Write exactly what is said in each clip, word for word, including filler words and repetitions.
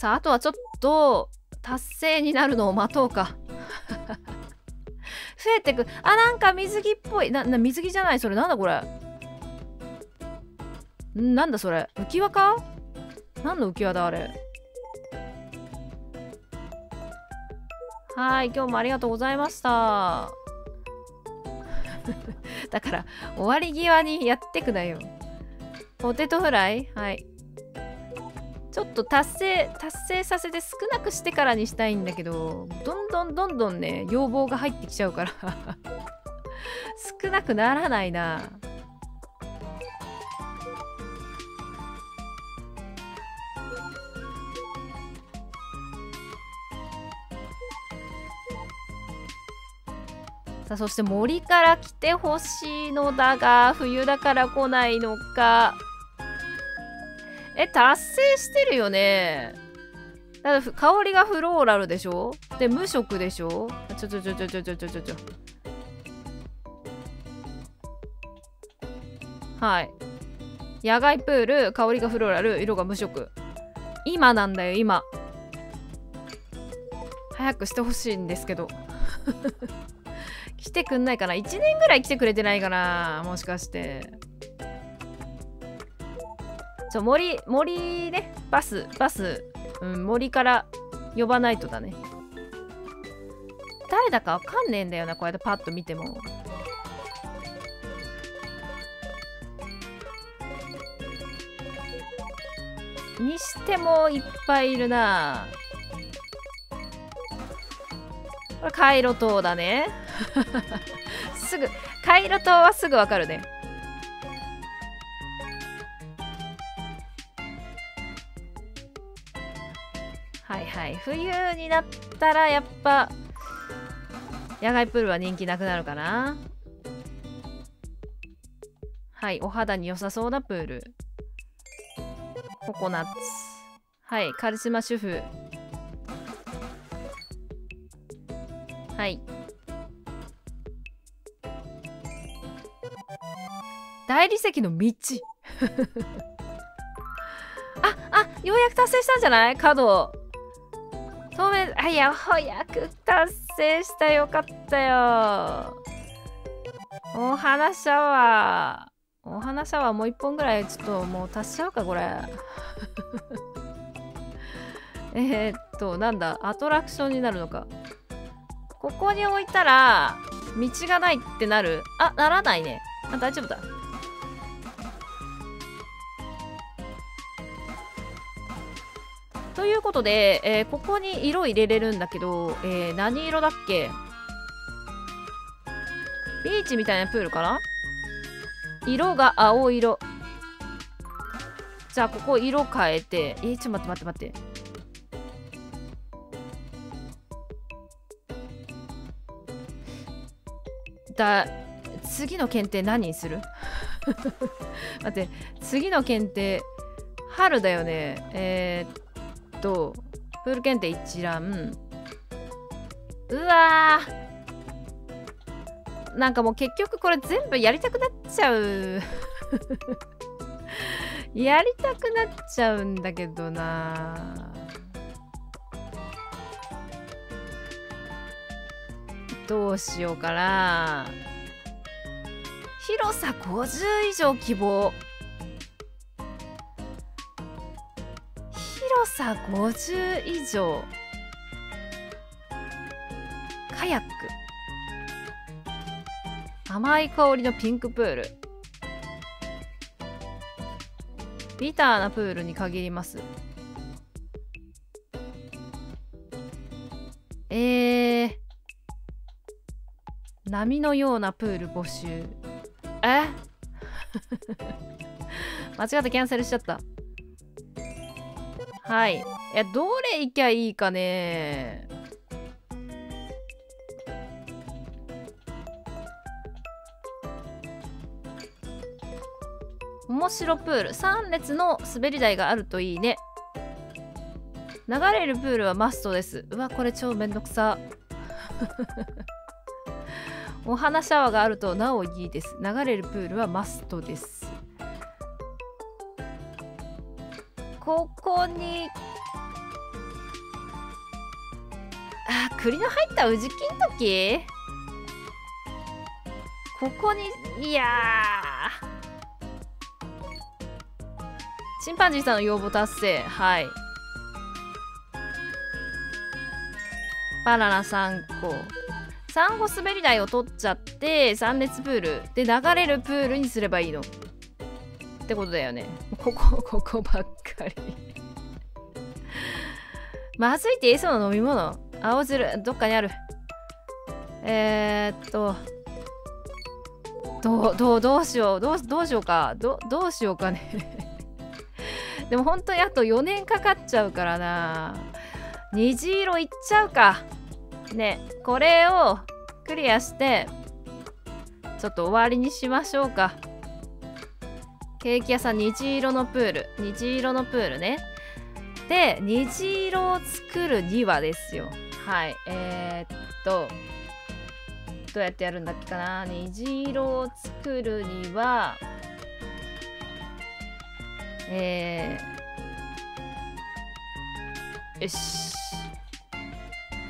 さあ、あとはちょっと達成になるのを待とうか。増えてく。あ、なんか水着っぽい。な、な、水着じゃない。それなんだこれ。なんだそれ。浮き輪か？何の浮き輪だあれ。はい、今日もありがとうございました。だから、終わり際にやってくだよ。ポテトフライ？はい。ちょっと達成、達成させて少なくしてからにしたいんだけど、どんどんどんどんね、要望が入ってきちゃうから。少なくならないな。さあ、そして森から来てほしいのだが、冬だから来ないのか。え、達成してるよね。だから香りがフローラルでしょで、無色でしょ。ちょちょちょちょちょちょちょちょちょ。はい。野外プール、香りがフローラル、色が無色。今なんだよ、今。早くしてほしいんですけど。来てくんないかな ?いち 年ぐらい来てくれてないかなもしかして。ちょ、森、森ね、バス、バス、うん、森から呼ばないとだね。誰だかわかんねえんだよな、こうやってパッと見ても。にしてもいっぱいいるな。これ、カイロ島だね。すぐ、カイロ島はすぐわかるね。はいはい、冬になったらやっぱ野外プールは人気なくなるかな。はい、お肌に良さそうなプール。ココナッツ。はい、カルシマ主婦。はい、大理石の道。あ、あ、ようやく達成したんじゃない？角。透明、あ、いや、ようやく達成した。よかったよ。お花シャワー、お花シャワーもういっぽんぐらいちょっともう足しちゃうかこれ。えっとなんだ、アトラクションになるのか。ここに置いたら道がないってなる？あ、ならないね。あ、大丈夫だ。ということで、えー、ここに色入れれるんだけど、えー、何色だっけ？ビーチみたいなプールかな？色が青色。じゃあ、ここ色変えて、えー、ちょっと待って待って待って。だ、次の検定何にする？待って、次の検定、春だよね。えー、とプール検定一覧。うわー、なんかもう結局これ全部やりたくなっちゃう。やりたくなっちゃうんだけどな。どうしようかな。広さごじゅう以上希望。広さごじゅう以上。カヤック。甘い香りのピンクプール。ビターなプールに限ります。えー、波のようなプール募集。え間違ってキャンセルしちゃった。はい。いや、どれ行きゃいいかね。面白プール。さん列の滑り台があるといいね。流れるプールはマストです。うわ、これ超めんどくさ。お花シャワーがあるとなおいいです。流れるプールはマストです。ここに栗の入ったウジキントキ、ここに、いやー、チンパンジーさんの要望達成。はい、バナナさんこ、サンゴ滑り台を取っちゃってさん列プールで流れるプールにすればいいのってことだよね。ここここばっかりまずいって言いそうな飲み物、青汁どっかにある。えー、っとどうどうどうしようどうどうしようかどどうしようかねでも本当にあとよねんかかっちゃうからな。虹色いっちゃうかね。これをクリアしてちょっと終わりにしましょうか。ケーキ屋さん、虹色のプール、虹色のプールね。で、虹色を作るにはですよ。はい。えー、っと、どうやってやるんだっけかな。虹色を作るには、えー、よし。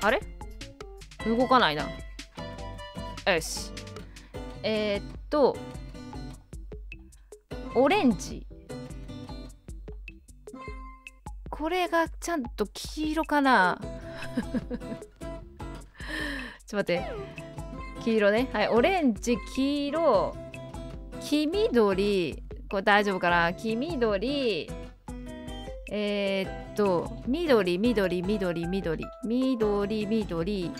あれ？動かないな。よし。えー、っと、オレンジ、これがちゃんと黄色かなちょっと待って、黄色ね。はい、オレンジ、黄色、黄緑、これ大丈夫かな。黄緑、えー、っと緑緑緑緑緑緑、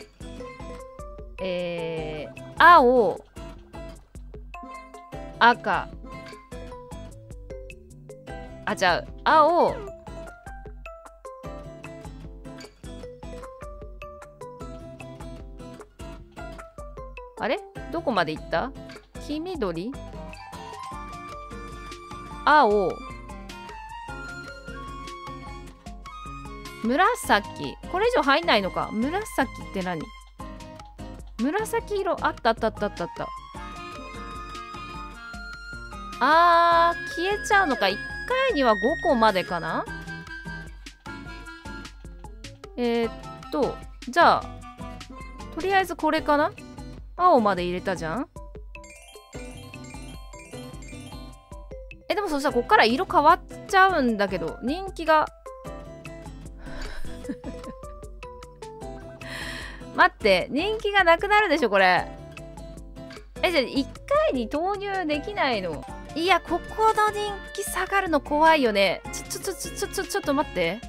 えー、青、赤、あ、じゃあ青、あれどこまでいった。黄緑、青、紫、これ以上入んないのか。紫って何。紫色、あったあったあったあったあった。あー、消えちゃうのか。いっかいにはごこまでかな。えー、っとじゃあとりあえずこれかな。青まで入れたじゃん。え、でもそしたらこっから色変わっちゃうんだけど、人気が待って、人気がなくなるでしょこれ。え、じゃあいっかいに投入できないの。いや、ここの人気下がるの怖いよね。ちょ、ちょ、ちょ、ちょ、ちょ、ちょっと待って。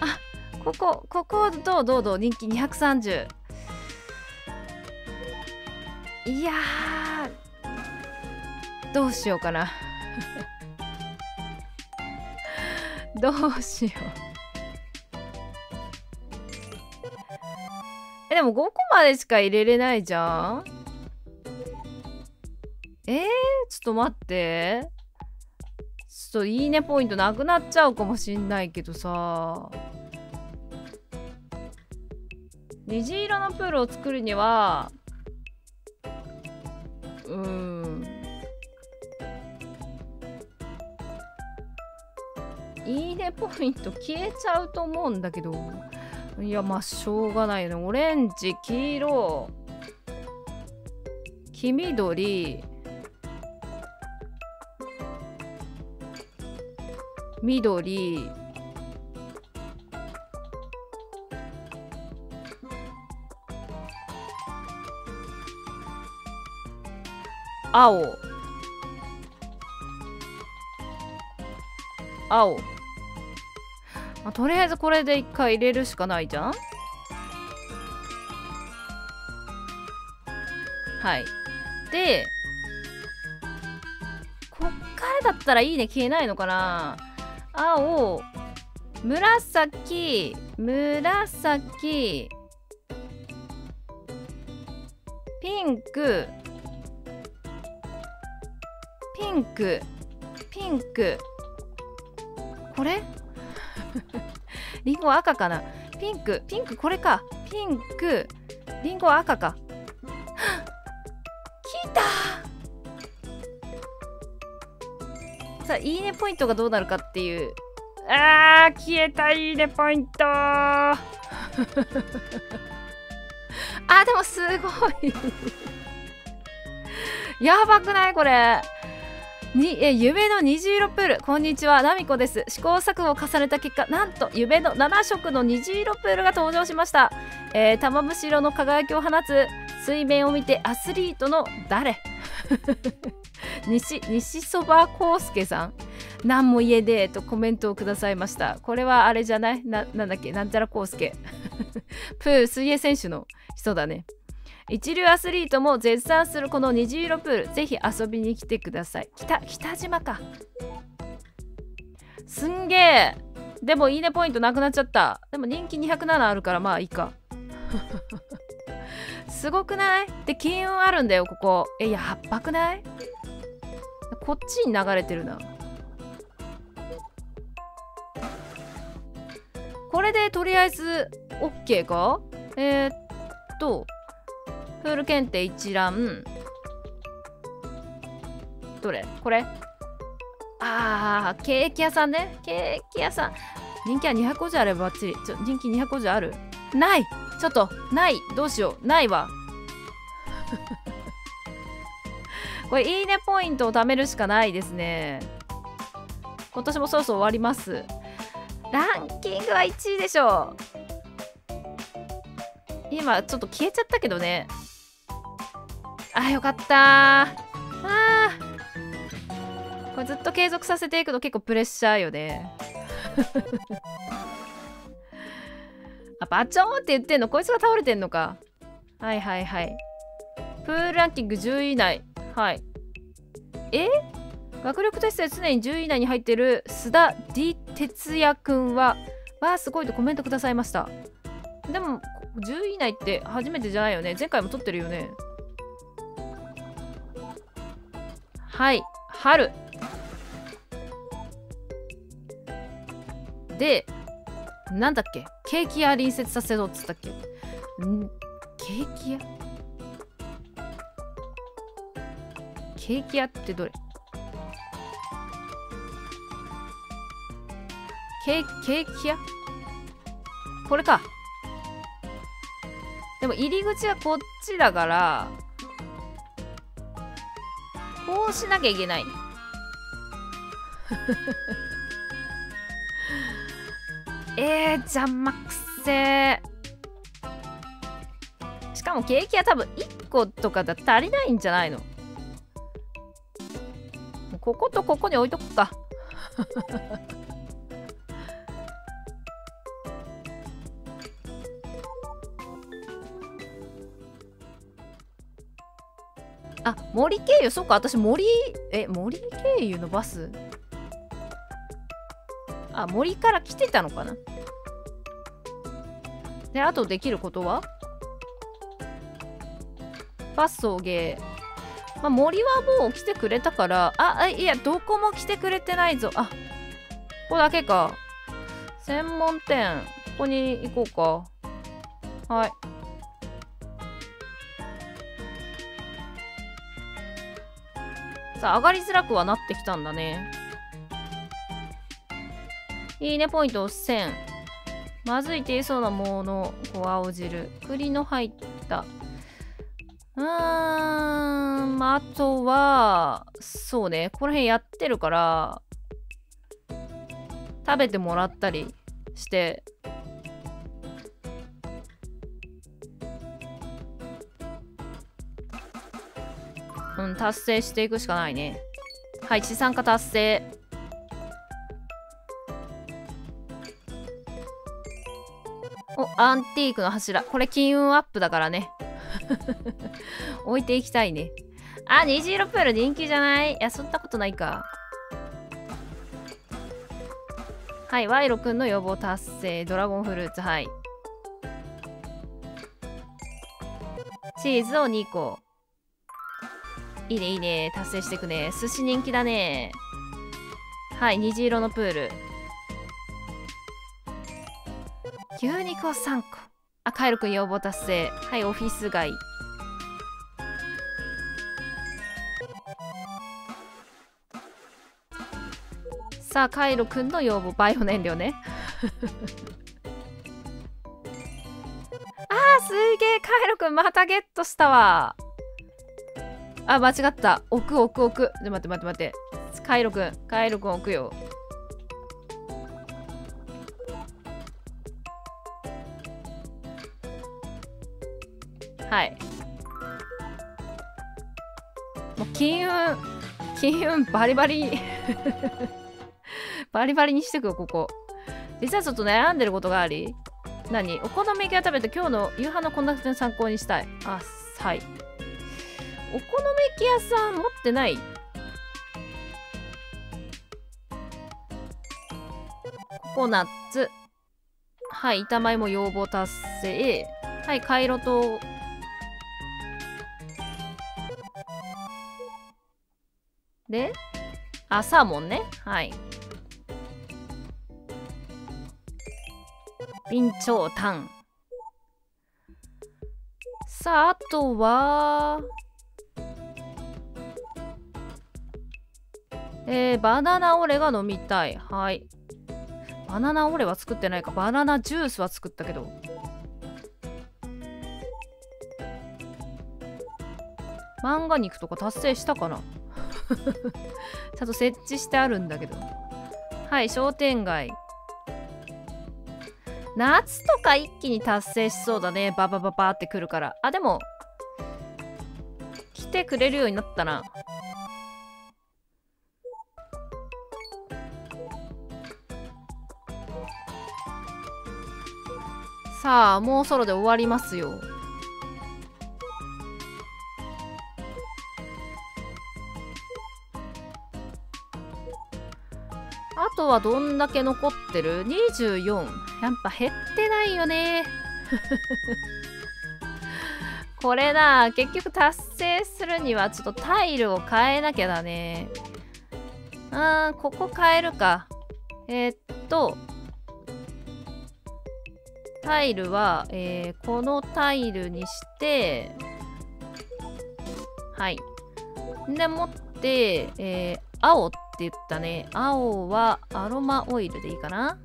あ、ここ、ここ、どうどうどう、人気にひゃくさんじゅう。いやー、どうしようかな。どうしよう。え、でもごこまでしか入れれないじゃん。えー、ちょっと待って。ちょっといいねポイントなくなっちゃうかもしんないけどさ。虹色のプールを作るには、うーん。いいねポイント消えちゃうと思うんだけど。いや、まあ、しょうがないよね。オレンジ、黄色、黄緑、緑、青、青、まあ、とりあえずこれで一回入れるしかないじゃん。はい、でこっからだったらいいね消えないのかな。青、紫、紫、ピンク、ピンク、ピンク、これリンゴ赤かな。ピンク、ピンク、これか。ピンク、リンゴ赤か。きたー。さあ、いいねポイントがどうなるかっていう、あー、消えた。いいね、ポイント。あー、でもすごい。やばくないこれ。にえ夢の虹色プール、こんにちは、ナミコです。試行錯誤を重ねた結果、なんと夢のなな色の虹色プールが登場しました。えー、玉虫色の輝きを放つ水面を見てアスリートの誰西, 西そばこうすけさん、何も言えねえとコメントをくださいました。これはあれじゃない な, なんだっけなんちゃらこうすけプール水泳選手の人だね。一流アスリートも絶賛するこの虹色プール、ぜひ遊びに来てください。北、北島か。すんげえ。でもいいねポイントなくなっちゃった。でも人気にひゃくななあるからまあいいか。すごくない？で、金運あるんだよ、ここ。え、やっばくない？こっちに流れてるな。これでとりあえず OK か？えー、っと。プール検定一覧。どれ？これ？あー、ケーキ屋さんね。ケーキ屋さん。人気はにひゃくごじゅうあればばっちり。ちょ、人気にひゃくごじゅうある？ない！ちょっと、ない！どうしよう。ないわ。これ、いいねポイントを貯めるしかないですね。今年もそろそろ終わります。ランキングはいちいでしょう。今、ちょっと消えちゃったけどね。あ、よかったー。あー、これずっと継続させていくと結構プレッシャーよね。あ、バチョーンって言ってんのこいつが倒れてんのか。はいはいはい。プールランキングじゅうい以内。はい。え、学力テストで常にじゅうい以内に入ってる須田 D 哲也くんはわーすごいとコメントくださいました。でもじゅうい以内って初めてじゃないよね。前回も取ってるよね。はい、春。で、なんだっけ？ケーキ屋隣接させろっつったっけ？ん、ケーキ屋？ケーキ屋ってどれ？ケー、ケーキ屋？これか。でも入り口はこっちだから、こうしなきゃいけない。えー、邪魔くせー。しかもケーキは多分いっことかだと足りないんじゃないの。こことここに置いとくか。あ、森経由、そっか、私森、え、森経由のバス？あ、森から来てたのかな。で、あとできることはバス送迎。まあ、森はもう来てくれたから、あ、いや、どこも来てくれてないぞ。あ、ここだけか。専門店、ここに行こうか。はい。さあ、上がりづらくはなってきたんだね。いいねポイントせん。まずいって言いそうなもの、こう青汁、栗の入った。うーん、あとはそうね、この辺やってるから食べてもらったりして、うん、達成していくしかないね。はい、資産化達成。お、アンティークの柱。これ金運アップだからね。置いていきたいね。あ、虹色プール人気じゃない？いや、そんなことないか。はい、ワイロくんの予防達成。ドラゴンフルーツ、はい。チーズをにこ。いいねいいね、達成していくね。寿司人気だね。はい、虹色のプール、牛肉をさんこ。あ、カエルくん要望達成。はい、オフィス街。さあカイロくんの要望、バイオ燃料ね。あーすげえ、カイロくんまたゲットしたわ。あ、間違った、置く置く置く。で、待って待って待って、カイロくんカイロくん置くよ。はい、もう金運金運バリバリバリバリにしてくよここ。実はちょっと悩んでることがあり、何、お好み焼きを食べて今日の夕飯の献立の参考にしたい。あ、はい、お好み焼き屋さん持ってない、ココナッツ、はい、板前も要望達成、はい、カイロとで、あ、サーモンね。はい。ビンチョウタン。さあ、あとは、えー、バナナオレが飲みたい。はい。バナナオレは作ってないか。バナナジュースは作ったけど。マンガ肉とか達成したかなちゃんと設置してあるんだけど。はい、商店街。夏とか一気に達成しそうだね。ババババってくるから。あ、でも、来てくれるようになったな。さあ、もうソロで終わりますよ。あとはどんだけ残ってる ?にじゅうよん。やっぱ減ってないよね。これな、結局達成するにはちょっとタイルを変えなきゃだね。あー、ここ変えるか。えー、っと、タイルは、えー、このタイルにして、はい。で、持って、えー、青と、って言ったね。青はアロマオイルでいいかな。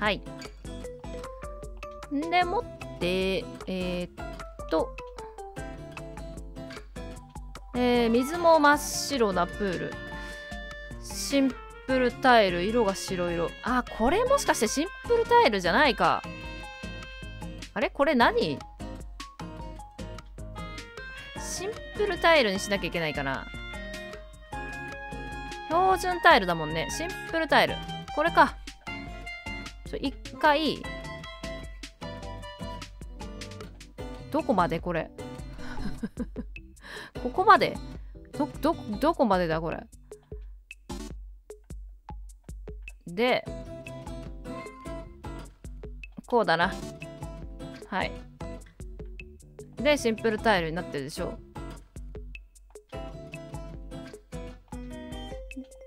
はい、でもってえー、っとえー、水も真っ白なプール、シンプルタイル、色が白色。あ、これもしかしてシンプルタイルじゃないか。あれ、これ何、シンプルタイルにしなきゃいけないかな。標準タイルだもんね。シンプルタイル。これか。ちょ、一回。どこまでこれ。ここまでど、ど、どこまでだこれ。で、こうだな。はい。で、シンプルタイルになってるでしょう。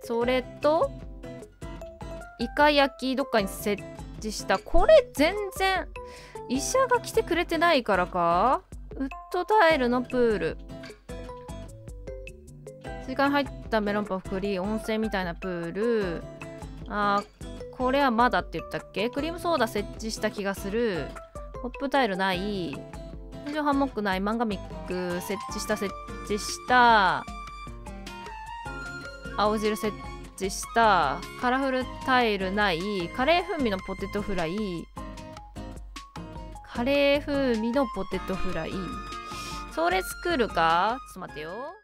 それと、イカ焼きどっかに設置した。これ全然、医者が来てくれてないからか。ウッドタイルのプール。追加に入ったメロンパンフリー、温泉みたいなプール。あー、これはまだって言ったっけ？クリームソーダ設置した気がする。ホップタイルない。天井ハンモックない。マンガミック設置した設置した。青汁設置した。カラフルタイルない。カレー風味のポテトフライ、カレー風味のポテトフライ、それ作るか。ちょっと待ってよ。